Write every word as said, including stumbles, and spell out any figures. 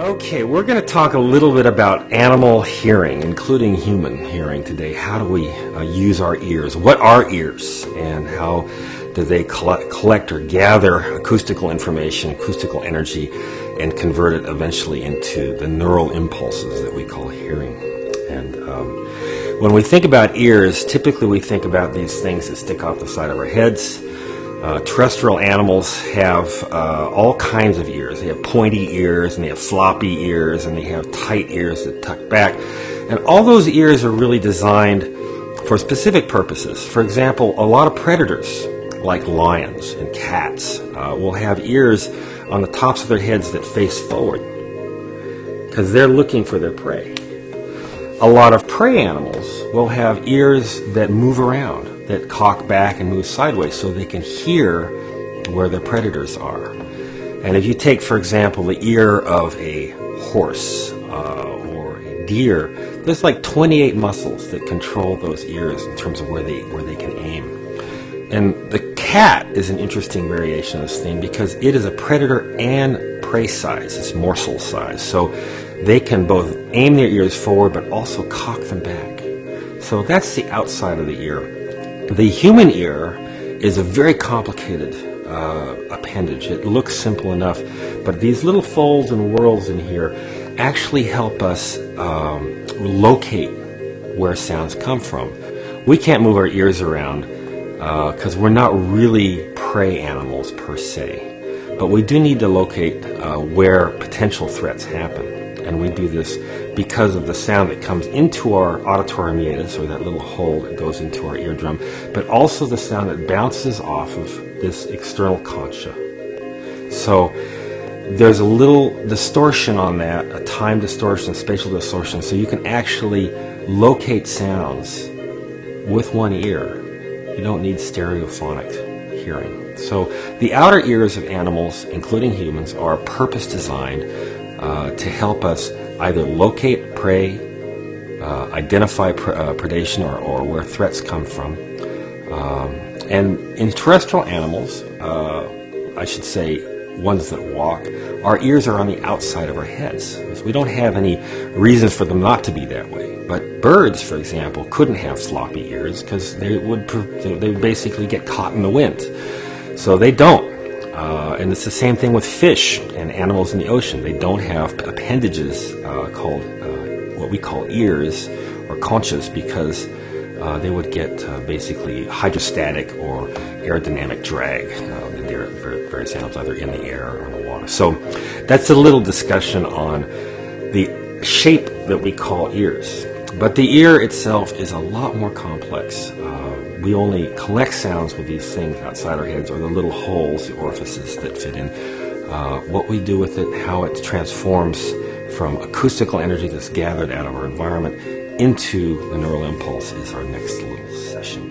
Okay, we're going to talk a little bit about animal hearing, including human hearing today. How do we uh, use our ears? What are ears? And how do they collect, collect or gather acoustical information, acoustical energy, and convert it eventually into the neural impulses that we call hearing? And um, when we think about ears, typically we think about these things that stick off the side of our heads. Uh, terrestrial animals have uh, all kinds of ears. They have pointy ears, and they have floppy ears, and they have tight ears that tuck back. And all those ears are really designed for specific purposes. For example, a lot of predators, like lions and cats, uh, will have ears on the tops of their heads that face forward because they're looking for their prey. A lot of prey animals will have ears that move around, that cock back and move sideways so they can hear where their predators are. And if you take, for example, the ear of a horse uh, or a deer, there's like twenty-eight muscles that control those ears in terms of where they, where they can aim. And the cat is an interesting variation of this thing because it is a predator and prey size. It's morsel size. So they can both aim their ears forward but also cock them back. So that's the outside of the ear. The human ear is a very complicated uh, appendage. It looks simple enough, but these little folds and whorls in here actually help us um, locate where sounds come from. We can't move our ears around because uh, we're not really prey animals per se, but we do need to locate uh, where potential threats happen. And we do this because of the sound that comes into our auditory meatus, or that little hole that goes into our eardrum, but also the sound that bounces off of this external concha. So there's a little distortion on that, a time distortion, a spatial distortion, so you can actually locate sounds with one ear. You don't need stereophonic hearing. So the outer ears of animals, including humans, are purpose designed Uh, to help us either locate prey, uh, identify pr uh, predation or, or where threats come from. Um, and in terrestrial animals, uh, I should say ones that walk, our ears are on the outside of our heads. We don't have any reason for them not to be that way. But birds, for example, couldn't have floppy ears because they would, they would basically get caught in the wind. So they don't. Uh, and it's the same thing with fish and animals in the ocean. They don't have appendages uh, called uh, what we call ears or conchas because uh, they would get uh, basically hydrostatic or aerodynamic drag. Uh, there are various animals either in the air or in the water. So that's a little discussion on the shape that we call ears. But the ear itself is a lot more complex. Uh, we only collect sounds with these things outside our heads, or the little holes, the orifices that fit in. Uh, what we do with it, how it transforms from acoustical energy that's gathered out of our environment into the neural impulse is our next little session.